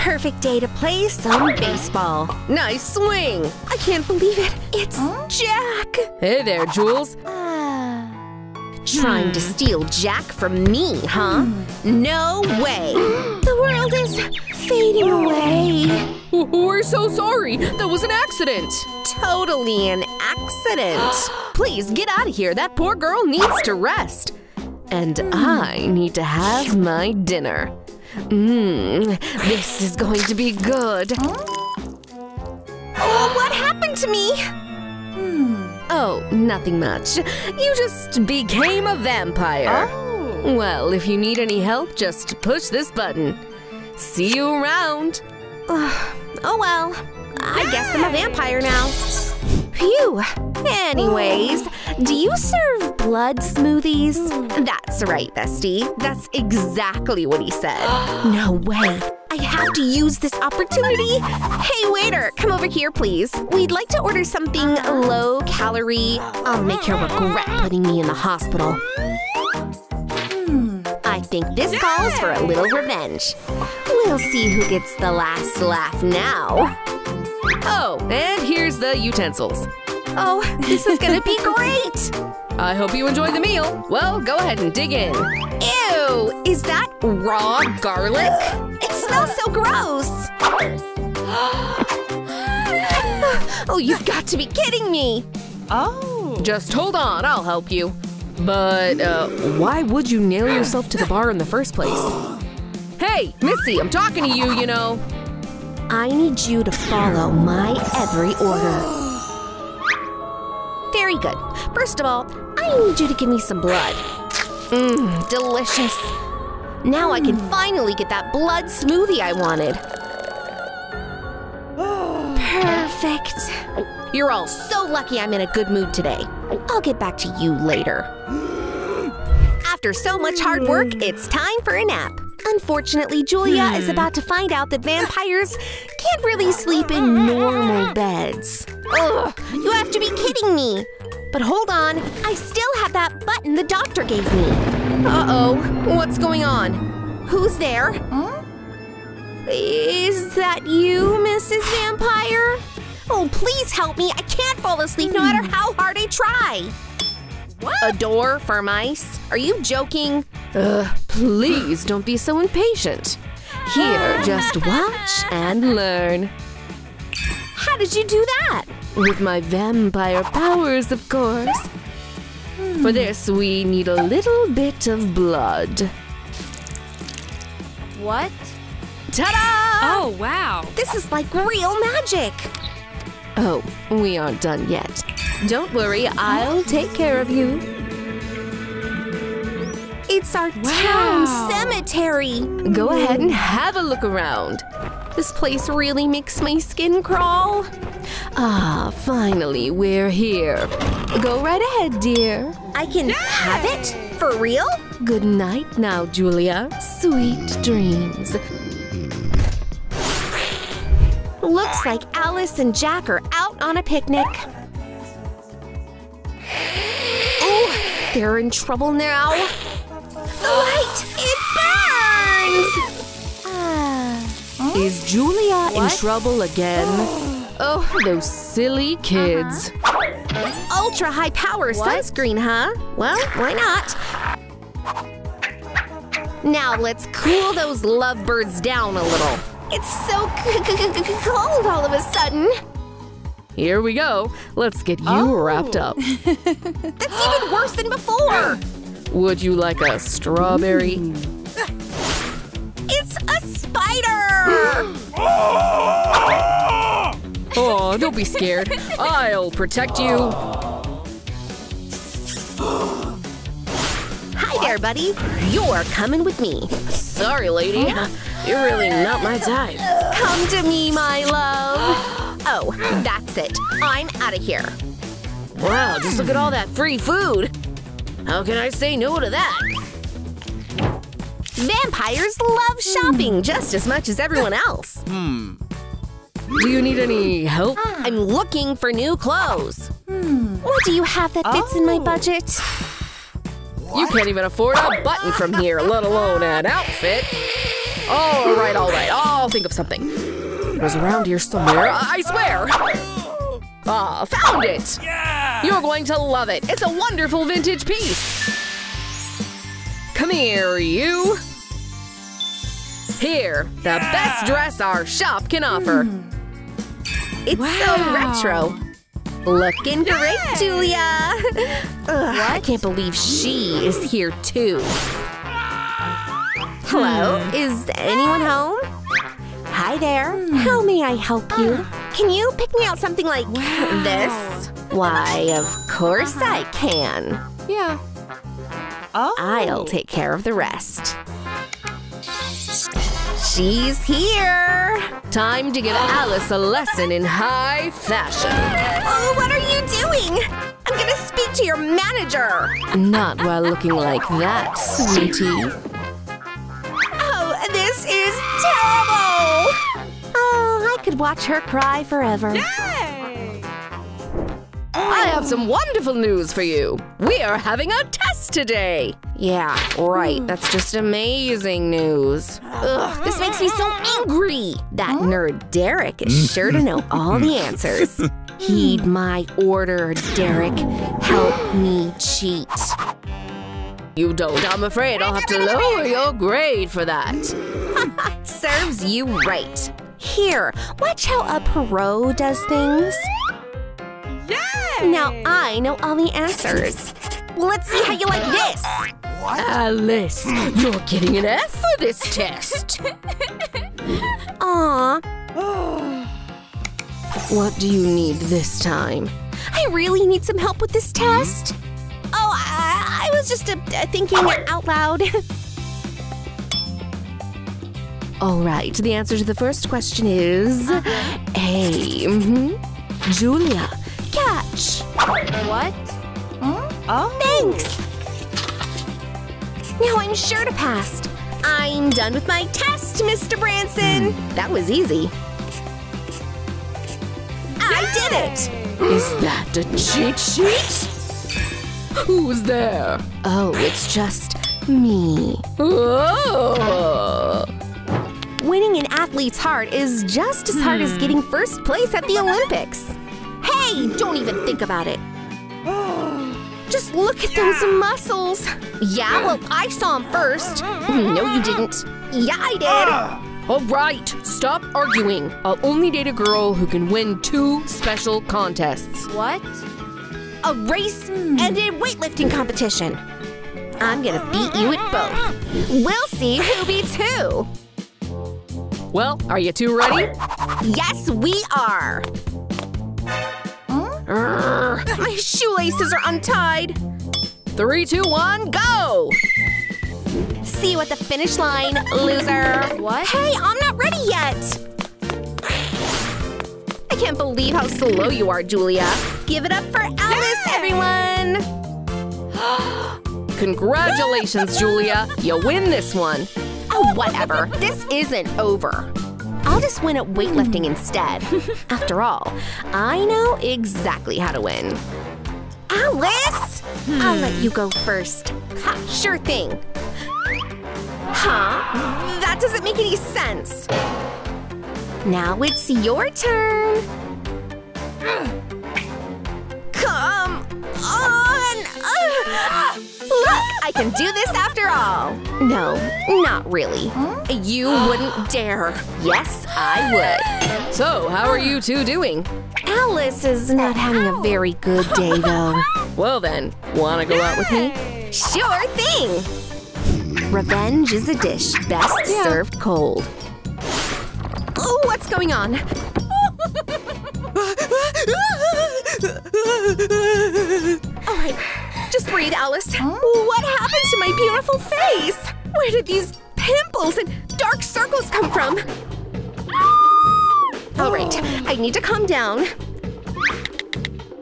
Perfect day to play some baseball. Nice swing! I can't believe it! It's Jack! Hey there, Jules! Trying to steal Jack from me, huh? No way! The world is fading away! We're so sorry! That was an accident! Totally an accident! Please get out of here! That poor girl needs to rest! And I need to have my dinner. This is going to be good. Oh, what happened to me? Oh, nothing much. You just became a vampire. Oh. Well, if you need any help, just push this button. See you around. Oh well, I guess I'm a vampire now. Phew! Anyways, do you serve blood smoothies? That's right, bestie. That's exactly what he said. No way. I have to use this opportunity. Hey, waiter, come over here, please. We'd like to order something low-calorie. I'll make her regret putting me in the hospital. I think this calls for a little revenge. We'll see who gets the last laugh now. Oh, and here's the utensils. Oh, this is gonna be great! I hope you enjoy the meal. Well, go ahead and dig in. Ew! Is that raw garlic? It smells so gross! Oh, you've got to be kidding me! Oh! Just hold on, I'll help you. But, why would you nail yourself to the bar in the first place? Hey, Missy, I'm talking to you, you know. I need you to follow my every order. Very good. First of all, I need you to give me some blood. Delicious. Now I can finally get that blood smoothie I wanted. Perfect. You're all so lucky I'm in a good mood today. I'll get back to you later. After so much hard work, it's time for a nap. Unfortunately, Julia is about to find out that vampires can't really sleep in normal beds. Ugh, you have to be kidding me! But hold on, I still have that button the doctor gave me. Uh-oh, what's going on? Who's there? Huh? Is that you, Mrs. Vampire? Oh, please help me, I can't fall asleep no matter how hard I try! What? A door for mice? Are you joking? Please don't be so impatient. Here, just watch and learn. How did you do that? With my vampire powers, of course. For this, we need a little bit of blood. What? Ta-da! Oh, wow. This is like real magic. Oh, we aren't done yet. Don't worry, I'll take care of you. It's our town cemetery! Go ahead and have a look around. This place really makes my skin crawl. Ah, finally, we're here. Go right ahead, dear. I can have it? For real? Good night now, Julia. Sweet dreams. Looks like Alice and Jack are out on a picnic. Oh, they're in trouble now. The light! It burns! Is Julia in trouble again? Oh, those silly kids. Ultra high power sunscreen, huh? Well, why not? Now let's cool those lovebirds down a little. It's so cold all of a sudden. Here we go. Let's get you wrapped up. That's even worse than before! Would you like a strawberry? It's a spider! Oh, don't be scared. I'll protect you. Hi there, buddy. You're coming with me. Sorry, lady. You're really not my type. Come to me, my love. Oh, that's it. I'm out of here. Wow, just look at all that free food. How can I say no to that? Vampires love shopping just as much as everyone else. Do you need any help? I'm looking for new clothes. What do you have that fits in my budget? You can't even afford a button from here, let alone an outfit. All right, I'll think think of something. It was around here somewhere, I swear! Ah, found it! Yeah! You're going to love it! It's a wonderful vintage piece! Come here, you! Here, the best dress our shop can offer! It's so retro! Looking great, Julia! I can't believe she is here too. Hello? Is anyone home? Hi there. How may I help you? Can you pick me out something like this? Why, of course I can. Yeah. Oh. I'll take care of the rest. She's here! Time to give Alice a lesson in high fashion. Oh, what are you doing? I'm gonna speak to your manager! Not while looking like that, sweetie. Oh, this is terrible! Oh, I could watch her cry forever. Yay! I have some wonderful news for you. We are having a test today! Yeah, right. That's just amazing news. Ugh, this makes me so angry! That nerd Derek is sure to know all the answers. Heed my order, Derek. Help me cheat. You don't. I'm afraid I'll have to lower your grade for that. Serves you right. Here, watch how a pro does things. Yay! Now I know all the answers. Let's see how you like this! What? Alice, you're getting an F for this test! Aww. What do you need this time? I really need some help with this test! Oh, I was just thinking out loud. Alright, the answer to the first question is… A. Julia, catch! What? Oh. Thanks! Now I'm sure to pass. I'm done with my test, Mr. Branson! That was easy. Yay! I did it! Is that a cheat sheet? Who's there? Oh, it's just me. Oh. Winning an athlete's heart is just as hard as getting first place at the Olympics. Hey, don't even think about it. Just look at those muscles! Yeah, well, I saw him first! No, you didn't! Yeah, I did! Alright, stop arguing! I'll only date a girl who can win 2 special contests. What? A race and a weightlifting competition! I'm gonna beat you at both! We'll see who beats who! Well, are you two ready? Yes, we are! My shoelaces are untied! 3, 2, 1, go! See you at the finish line, loser! What? Hey, I'm not ready yet! I can't believe how slow you are, Julia! Give it up for Alice, everyone! Congratulations, Julia! You win this one! Oh, whatever! This isn't over! I'll just win at weightlifting instead. After all, I know exactly how to win. Alice! I'll let you go first. Ha, sure thing. Huh? That doesn't make any sense. Now it's your turn. Come on! Look, I can do this after all! No, not really. You wouldn't dare. Yes, I would. So, how are you two doing? Alice is not having a very good day, though. Well then, wanna go out with me? Sure thing! Revenge is a dish best served cold. Oh, what's going on? Alright, just breathe, Alice. What happened to my beautiful face? Where did these pimples and dark circles come from? Alright, I need to calm down.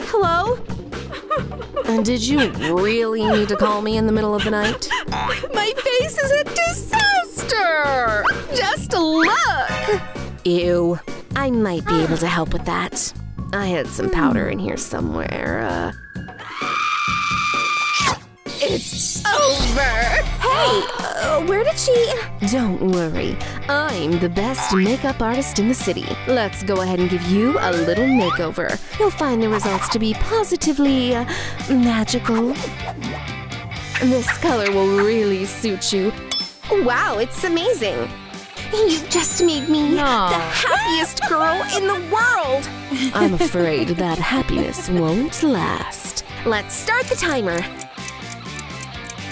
Hello? And did you really need to call me in the middle of the night? My face is a disaster! Just look! Ew. I might be able to help with that. I had some powder in here somewhere. It's over! Hey! Where did she… Don't worry. I'm the best makeup artist in the city. Let's go ahead and give you a little makeover. You'll find the results to be positively… magical. This color will really suit you. Wow, it's amazing! You just made me the happiest girl in the world! I'm afraid that happiness won't last. Let's start the timer.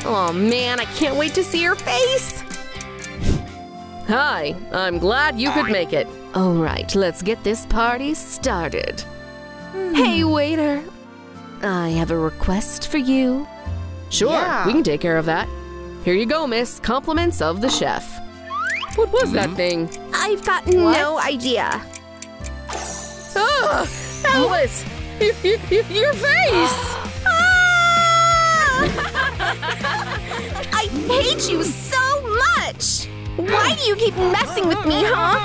Oh man, I can't wait to see your face! Hi, I'm glad you could make it. Alright, let's get this party started. Hey, waiter! I have a request for you. Sure, we can take care of that. Here you go, miss. Compliments of the chef. What was that thing? I've got no idea. Oh, Alice! Your face! I hate you so much! Why do you keep messing with me, huh?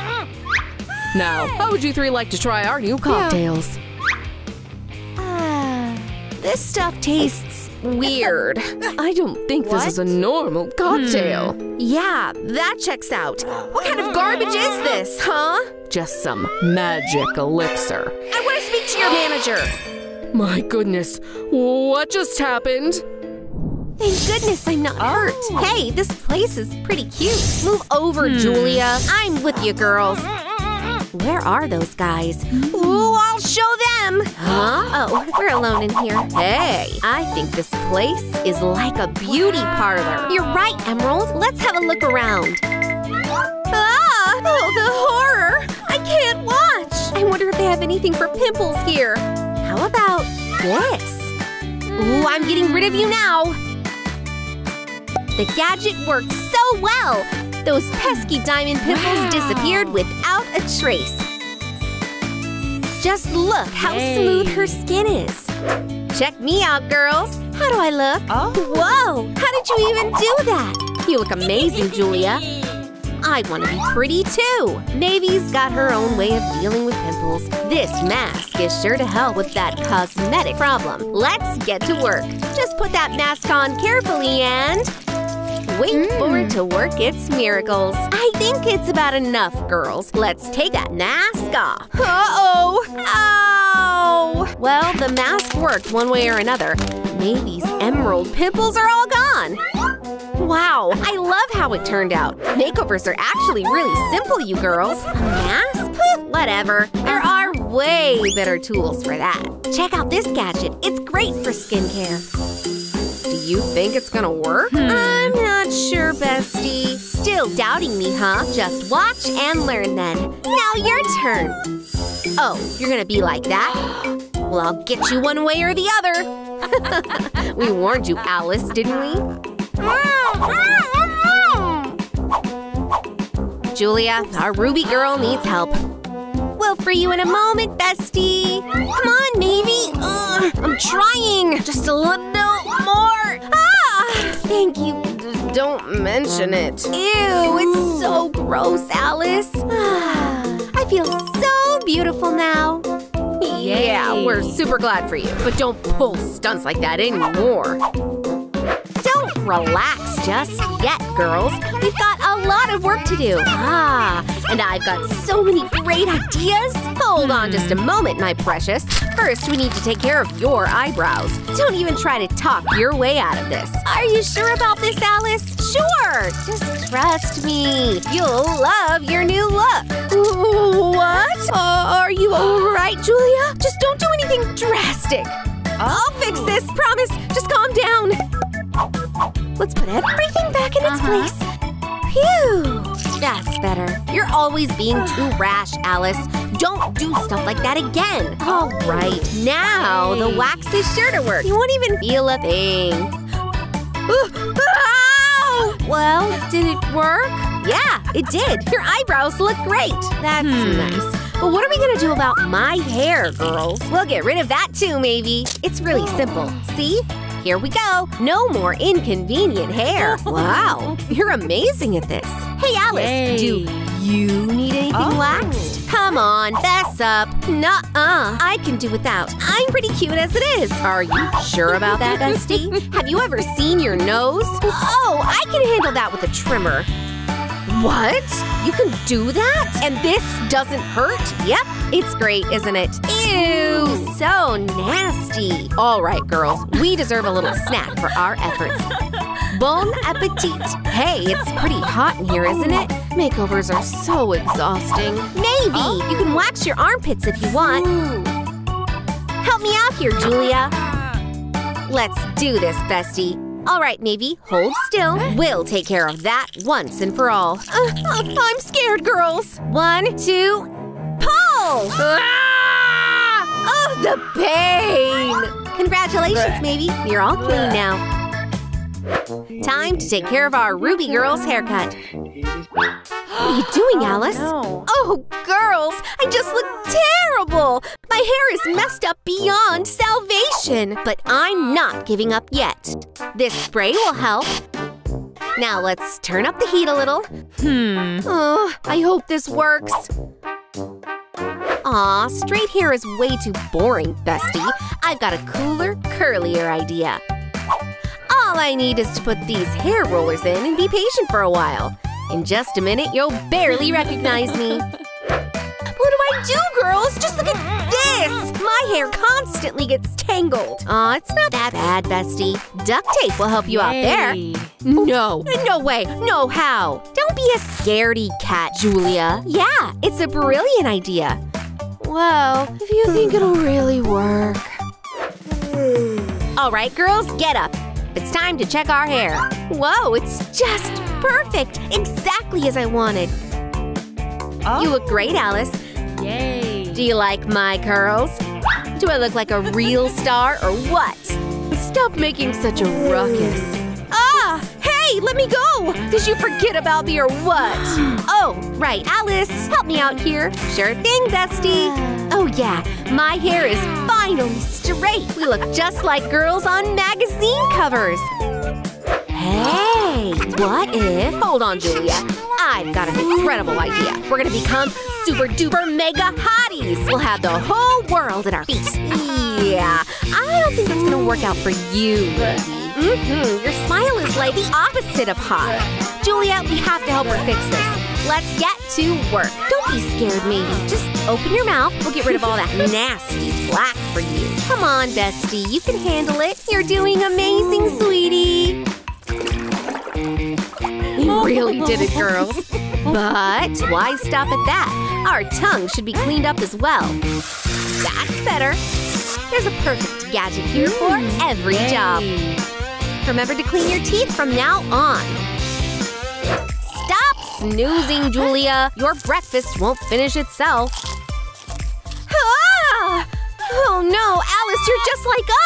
Now, how would you three like to try our new cocktails? This stuff tastes weird. I don't think this is a normal cocktail. Yeah, that checks out. What kind of garbage is this, huh? Just some magic elixir. I want to speak to your manager. My goodness, what just happened? Thank goodness I'm not hurt. Hey, this place is pretty cute. Move over, Julia. I'm with you, girls. Where are those guys? Ooh, I'll show them! Huh? Oh, we're alone in here. Hey, I think this place is like a beauty parlor. You're right, Emerald. Let's have a look around. Ah! Oh, the horror! I can't watch! I wonder if they have anything for pimples here. How about this? Ooh, I'm getting rid of you now! The gadget worked so well! Those pesky diamond pimples disappeared without a trace. Just look how smooth her skin is. Check me out, girls. How do I look? Whoa! How did you even do that? You look amazing, Julia. I want to be pretty, too. Mavy's got her own way of dealing with pimples. This mask is sure to help with that cosmetic problem. Let's get to work. Just put that mask on carefully and… wait for it to work its miracles. I think it's about enough, girls. Let's take that mask off. Uh-oh! Ow! Well, the mask worked one way or another. Mavy's emerald pimples are all gone. Wow, I love how it turned out. Makeovers are actually really simple, you girls. A mask? Whatever. There are way better tools for that. Check out this gadget. It's great for skincare. You think it's gonna work? I'm not sure, bestie. Still doubting me, huh? Just watch and learn then. Now your turn. Oh, you're gonna be like that? Well, I'll get you one way or the other. We warned you, Alice, didn't we? Julia, our Ruby girl needs help. We'll free you in a moment, bestie. Come on, Mavy. I'm trying. Just a little more. Thank you. Don't mention it. Ew, it's so gross, Alice. I feel so beautiful now. Yeah, we're super glad for you. But don't pull stunts like that anymore. Don't relax just yet, girls. We've got a lot of work to do. And I've got so many great ideas. Hold on just a moment, my precious. First, we need to take care of your eyebrows. Don't even try to talk your way out of this. Are you sure about this, Alice? Sure! Just trust me. You'll love your new look. What? Are you alright, Julia? Just don't do anything drastic. I'll fix this, promise. Just calm down. Let's put everything back in its place. Phew. That's better. You're always being too rash, Alice. Don't do stuff like that again. All right, now the wax is sure to work. You won't even feel a thing. Ow! Well, did it work? Yeah, it did. Your eyebrows look great. That's nice. But what are we gonna do about my hair, girls? We'll get rid of that too, maybe. It's really simple. See? Here we go. No more inconvenient hair. Wow, you're amazing at this. Hey, Alice, do you need anything waxed? Come on, fess up. Nuh-uh, I can do without. I'm pretty cute as it is. Are you sure about that, bestie? Have you ever seen your nose? Oh, I can handle that with a trimmer. What? You can do that? And this doesn't hurt? Yep, it's great, isn't it? Ew, so nasty. All right, girls, we deserve a little snack for our efforts. Bon appetit! Hey, it's pretty hot in here, isn't it? Makeovers are so exhausting. Maybe! You can wax your armpits if you want. Help me out here, Julia. Let's do this, bestie. Alright, Navy, hold still. We'll take care of that once and for all. I'm scared, girls! 1, 2, pull! Ah! Oh, the pain! Congratulations, Navy. You're all clean now. Time to take care of our Ruby girl's haircut. What are you doing, Alice? Oh, no. Oh, girls, I just look terrible! My hair is messed up beyond salvation! But I'm not giving up yet. This spray will help. Now let's turn up the heat a little. Oh, I hope this works. Aw, straight hair is way too boring, bestie. I've got a cooler, curlier idea. All I need is to put these hair rollers in and be patient for a while. In just a minute, you'll barely recognize me. What do I do, girls? Just look at this! My hair constantly gets tangled. Aw, it's not that bad, bestie. Duct tape will help you out there. No, no way, no how. Don't be a scaredy cat, Julia. Yeah, it's a brilliant idea. Well, if you think it'll really work. All right, girls, get up. It's time to check our hair. Whoa, it's just perfect! Exactly as I wanted. Oh. You look great, Alice. Yay! Do you like my curls? Do I look like a real star or what? Stop making such a ruckus. Ah! Hey, let me go! Did you forget about me or what? Oh, right, Alice, help me out here. Sure thing, bestie. Oh yeah, my hair is finally straight. We look just like girls on magazine covers. Hey, what if… Hold on, Julia. I've got an incredible idea. We're gonna become super duper mega hotties. We'll have the whole world at our feet. Yeah, I don't think that's gonna work out for you. Your smile is like the opposite of hot. Julia, we have to help her fix this. Let's get to work. Don't be scared, Maeve. Just open your mouth. We'll get rid of all that nasty black for you. Come on, bestie. You can handle it. You're doing amazing, sweetie. You really did it, girls. But why stop at that? Our tongue should be cleaned up as well. That's better. There's a perfect gadget here for every job. Remember to clean your teeth from now on. Snoozing, Julia. Your breakfast won't finish itself. Ah! Oh no,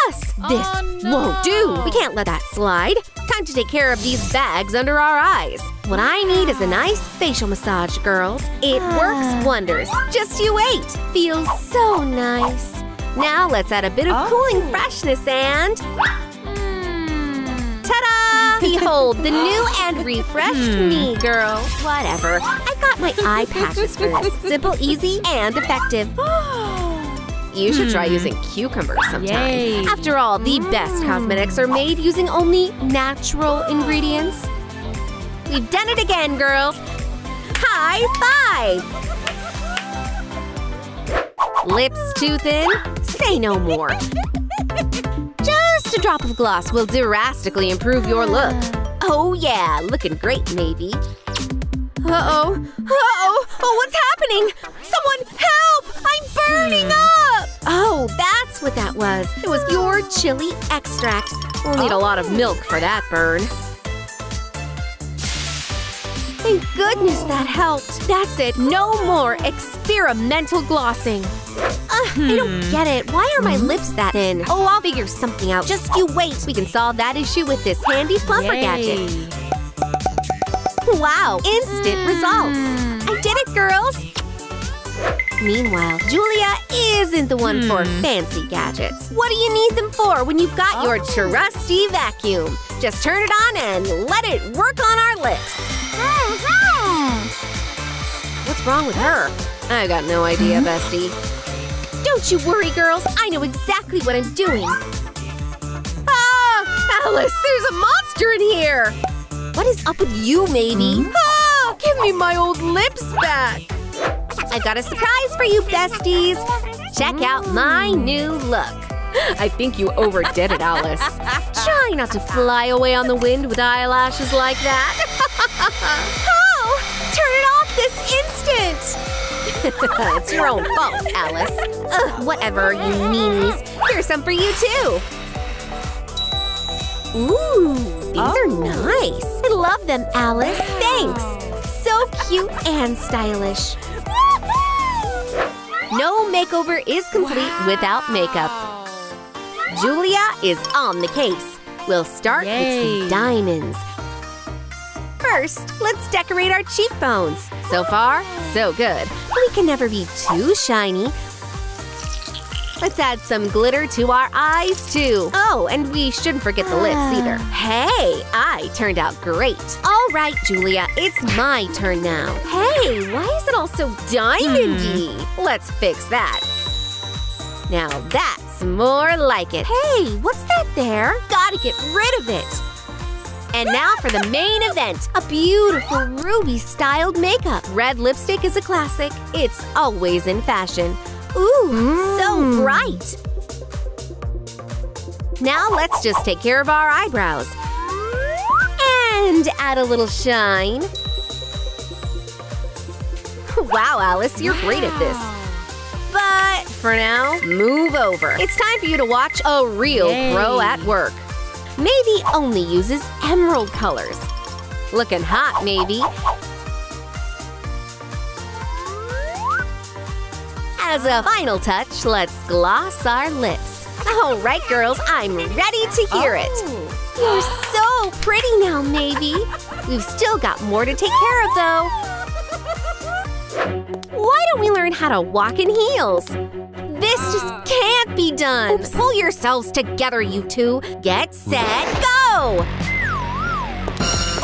Alice, you're just like us! This won't do! We can't let that slide. Time to take care of these bags under our eyes. What I need is a nice facial massage, girls. It works wonders. Just you wait. Feels so nice. Now let's add a bit of cooling freshness and… Ta-da! Behold, the new and refreshed me, girl. Whatever. I got my eye patches for this. Simple, easy, and effective. You should try using cucumbers sometime. Yay. After all, the best cosmetics are made using only natural ingredients. We've done it again, girls. High five! Lips too thin? Say no more. Just a drop of gloss will drastically improve your look. Oh yeah, looking great, Navy. Uh-oh. Uh-oh. Oh, what's happening? Someone help! I'm burning up! Oh, that's what that was. It was your chili extract. We'll need a lot of milk for that burn. Thank goodness that helped. That's it. No more experimental glossing. I don't get it. Why are my lips that thin? Oh, I'll figure something out. Just you wait. We can solve that issue with this handy plumper gadget. Wow, instant results. I did it, girls. Meanwhile, Julia isn't the one for fancy gadgets. What do you need them for when you've got your trusty vacuum? Just turn it on and let it work on our lips. What's wrong with her? I got no idea, bestie. Don't you worry, girls. I know exactly what I'm doing. Ah! Alice, there's a monster in here! What is up with you, Maybe? Ah! Give me my old lips back! I've got a surprise for you, besties! Check out my new look. I think you overdid it, Alice. Try not to fly away on the wind with eyelashes like that. Oh! Turn it off this instant! It's your own fault, Alice. Ugh, whatever, you meanies. Here's some for you, too. Ooh, these are nice. I love them, Alice. Thanks. So cute and stylish. No makeover is complete without makeup. Julia is on the case. We'll start with some diamonds. First, let's decorate our cheekbones. So far, so good. We can never be too shiny. Let's add some glitter to our eyes, too. Oh, and we shouldn't forget the lips, either. Hey, I turned out great. All right, Julia, it's my turn now. Hey, why is it all so diamondy? Let's fix that. Now that's more like it. Hey, what's that there? Gotta get rid of it. And now for the main event, a beautiful ruby-styled makeup. Red lipstick is a classic. It's always in fashion. Ooh, so bright. Now let's just take care of our eyebrows. And add a little shine. Wow, Alice, you're great at this. But for now, move over. It's time for you to watch a real pro at work. Maybe only uses emerald colors. Looking hot, Maybe. As a final touch, let's gloss our lips. All right, girls, I'm ready to hear it. You're so pretty now, Maybe. We've still got more to take care of, though. Why don't we learn how to walk in heels? This just can't be done! Oops. Pull yourselves together, you two! Get, set, go!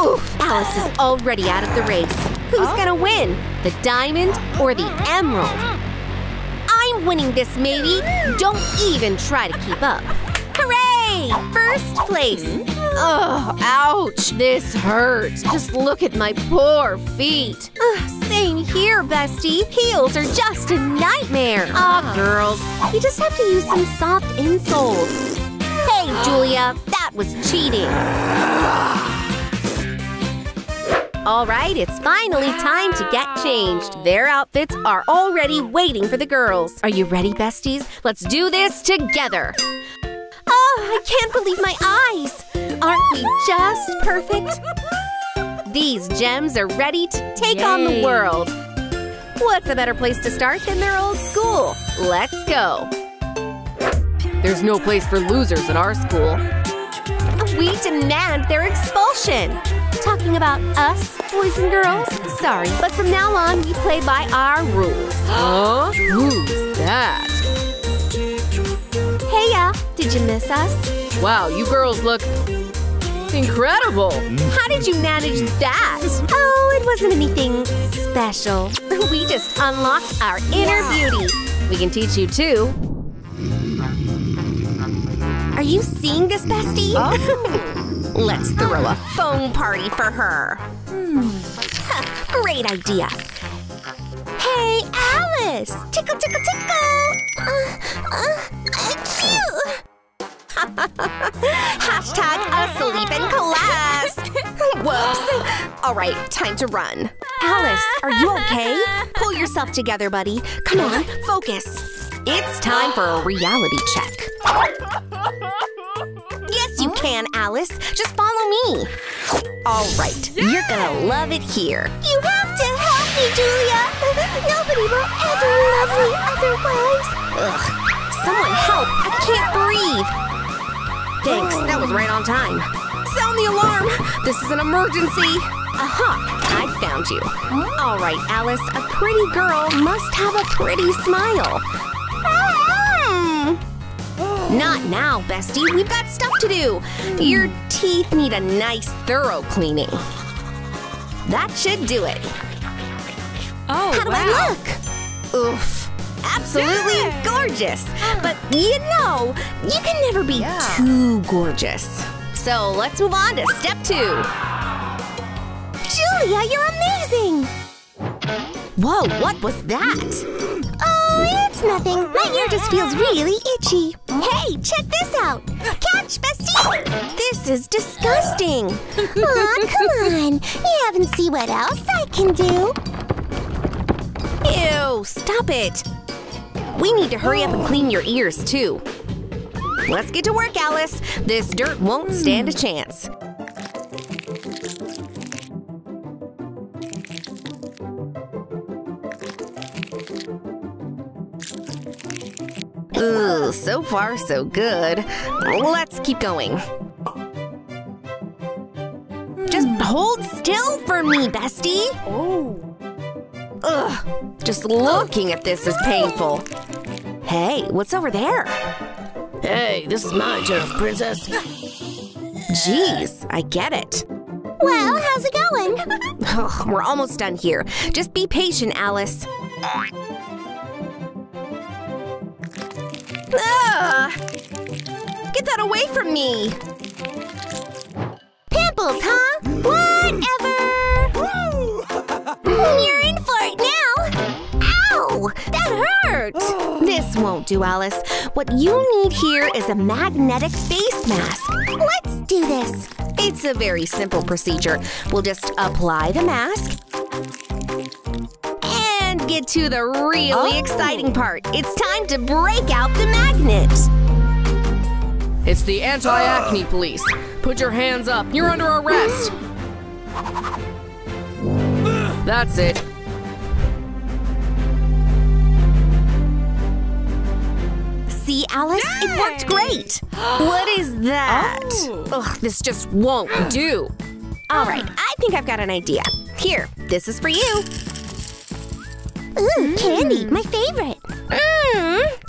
Oof! Alice is already out of the race. Who's gonna win? The diamond or the emerald? I'm winning this, Maybe! Don't even try to keep up! Hooray! First place! Ugh! Ouch! This hurts! Just look at my poor feet! Same here, bestie. Heels are just a nightmare. Aw, girls. You just have to use some soft insoles. Hey, Julia. That was cheating. All right, it's finally time to get changed. Their outfits are already waiting for the girls. Are you ready, besties? Let's do this together. Oh, I can't believe my eyes. Aren't we just perfect? These gems are ready to take on the world. What's a better place to start than their old school? Let's go. There's no place for losers at our school. We demand their expulsion. Talking about us, boys and girls? Sorry, but from now on, you play by our rules. Huh? Who's that? Heya, did you miss us? Wow, you girls look… incredible! How did you manage that? Oh, it wasn't anything special. We just unlocked our inner beauty. We can teach you, too. Are you seeing this, bestie? Oh. Let's throw a foam party for her. Great idea. Hey, Alice! Tickle, tickle, tickle! Achoo! Hashtag asleep in class. Whoops. All right, time to run. Alice, are you okay? Pull yourself together, buddy. Come on, focus. It's time for a reality check. Yes, you can, Alice. Just follow me. All right, you're gonna love it here. You have to help me, Julia. Nobody will ever love me otherwise. Ugh. Someone help. I can't breathe. Thanks, that was right on time. Sound the alarm! This is an emergency! Aha! I found you. All right, Alice, a pretty girl must have a pretty smile. Not now, bestie. We've got stuff to do. Your teeth need a nice, thorough cleaning. That should do it. Oh, how do I look? Oof. Absolutely gorgeous. But you know, you can never be too gorgeous. So let's move on to step 2. Julia, you're amazing! Whoa, what was that? Oh, it's nothing. My ear just feels really itchy. Hey, check this out. Catch, bestie! This is disgusting. Aw, come on. You haven't seen what else I can do. Ew, stop it. We need to hurry up and clean your ears, too. Let's get to work, Alice. This dirt won't stand a chance. Ooh, so far so good. Let's keep going. Just hold still for me, bestie. Oh. Ugh, just looking at this is painful. Hey, what's over there? Hey, this is my turf, princess. Jeez, I get it. Well, how's it going? Ugh, we're almost done here. Just be patient, Alice. Ugh! Get that away from me! Pimples, huh? Whatever! You're in for it now! Ow! That hurt! This won't do, Alice. What you need here is a magnetic face mask. Let's do this! It's a very simple procedure. We'll just apply the mask. And get to the really exciting part. It's time to break out the magnet. It's the anti-acne police. Put your hands up. You're under arrest. That's it. See, Alice? It worked great. What is that? Ugh, this just won't do. All right, I think I've got an idea. Here, this is for you. Ooh, candy, my favorite.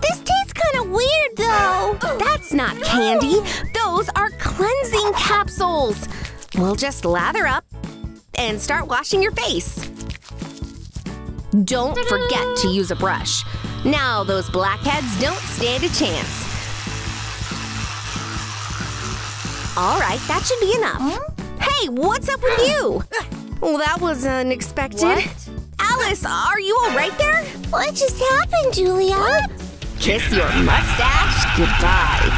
This tastes kind of weird, though. That's not candy. Those are cleansing capsules. We'll just lather up and start washing your face. Don't forget to use a brush. Now those blackheads don't stand a chance. All right, that should be enough. Hey, what's up with you? Well, that was unexpected. What? Alice, are you all right there? What just happened, Julia? What? Kiss your mustache goodbye.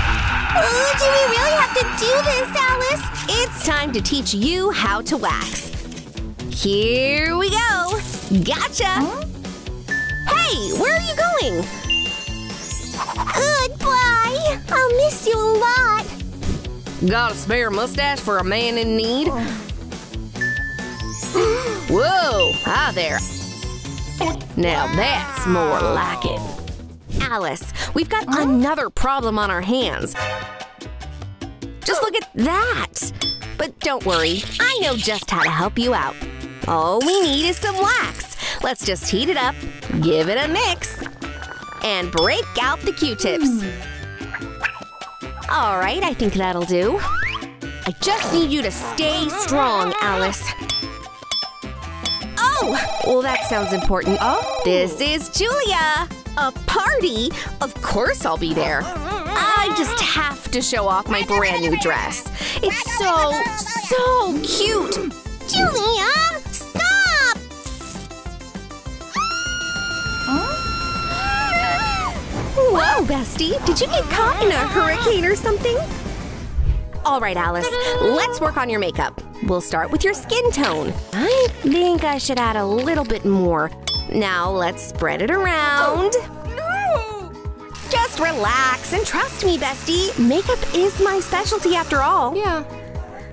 Oh, do we really have to do this, Alice? It's time to teach you how to wax. Here we go. Gotcha! Hey, where are you going? Goodbye. I'll miss you a lot. Got a spare mustache for a man in need? Whoa! Hi there. Now that's more like it. Alice, we've got another problem on our hands. Just look at that! But don't worry, I know just how to help you out. All we need is some wax. Let's just heat it up, give it a mix, and break out the Q-tips. Alright, I think that'll do. I just need you to stay strong, Alice. Oh! Well, that sounds important. Oh. This is Julia! A party? Of course I'll be there. I just have to show off my brand new dress. It's so, so cute! Julia, stop! Whoa, bestie! Did you get caught in a hurricane or something? Alright, Alice, let's work on your makeup. We'll start with your skin tone. I think I should add a little bit more. Now let's spread it around. No! Just relax and trust me, bestie. Makeup is my specialty after all. Yeah.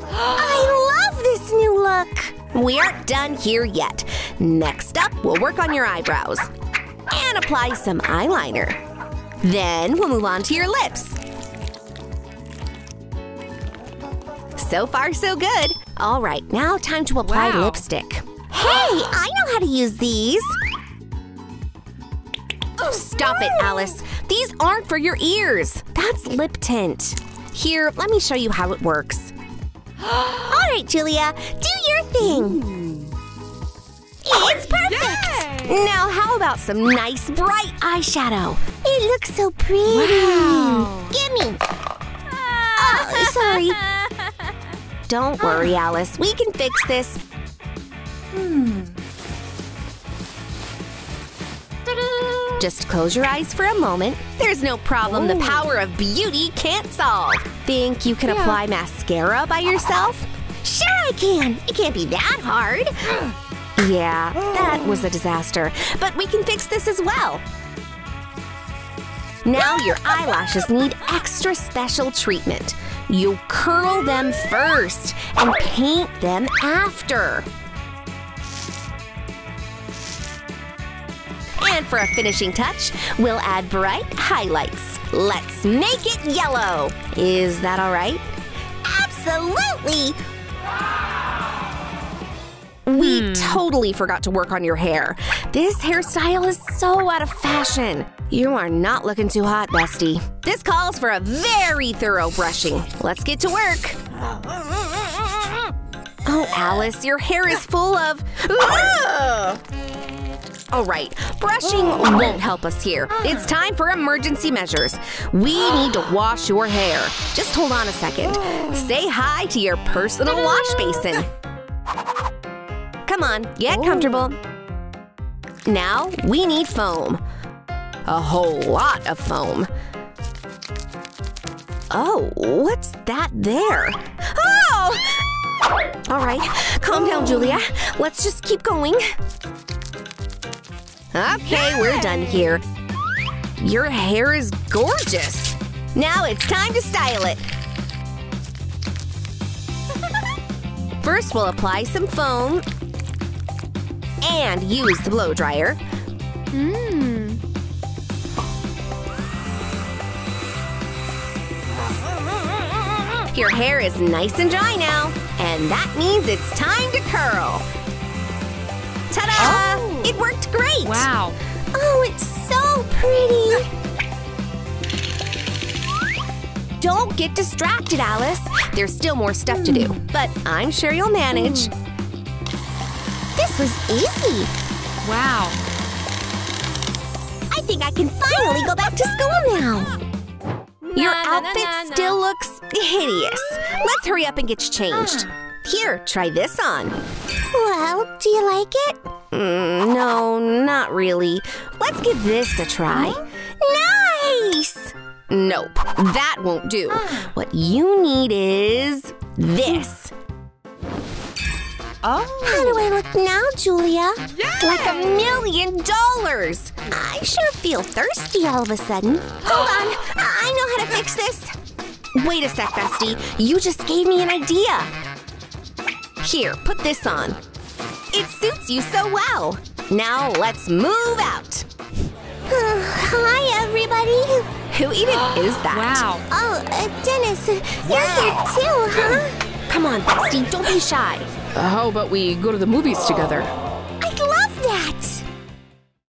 I love this new look! We aren't done here yet. Next up, we'll work on your eyebrows. And apply some eyeliner. Then we'll move on to your lips. So far, so good. All right, now time to apply lipstick. Hey, I know how to use these. Stop it, Alice. These aren't for your ears. That's lip tint. Here, let me show you how it works. All right, Julia, do your thing. It's perfect. Yay! Now how about some nice bright eyeshadow? It looks so pretty. Wow. Gimme. Oh, sorry. Don't worry, Alice. We can fix this. Just close your eyes for a moment. There's no problem the power of beauty can't solve. Think you can apply mascara by yourself? Sure I can. It can't be that hard. Yeah, that was a disaster. But we can fix this as well. Now your eyelashes need extra special treatment. You curl them first and paint them after. And for a finishing touch, we'll add bright highlights. Let's make it yellow. Is that all right? Absolutely! We totally forgot to work on your hair. This hairstyle is so out of fashion. You are not looking too hot, bestie. This calls for a very thorough brushing. Let's get to work. Oh, Alice, your hair is full of… Alright, brushing won't help us here. It's time for emergency measures. We need to wash your hair. Just hold on a second. Say hi to your personal wash basin. Come on, get comfortable. Now we need foam. A whole lot of foam. Oh, what's that there? Oh! Alright, calm down, Julia. Let's just keep going. Okay, we're done here. Your hair is gorgeous. Now it's time to style it. First, we'll apply some foam and use the blow dryer. Your hair is nice and dry now, and that means it's time to curl. Ta-da! Oh. It worked great! Wow! Oh, it's so pretty! Don't get distracted, Alice. There's still more stuff to do, but I'm sure you'll manage. This was easy! Wow! I think I can finally go back to school now! Your outfit still looks hideous. Let's hurry up and get changed. Here, try this on. Well, do you like it? No, not really. Let's give this a try. Nice! Nope, that won't do. What you need is this. Oh. How do I look now, Julia? Yay! Like $1 million! I sure feel thirsty all of a sudden. Hold on, I know how to fix this. Wait a sec, bestie. You just gave me an idea. Here, put this on. It suits you so well. Now let's move out. Hi, everybody. Who even is that? Wow. Oh, Dennis, you're here too, huh? Come on, bestie, don't be shy. How about we go to the movies together?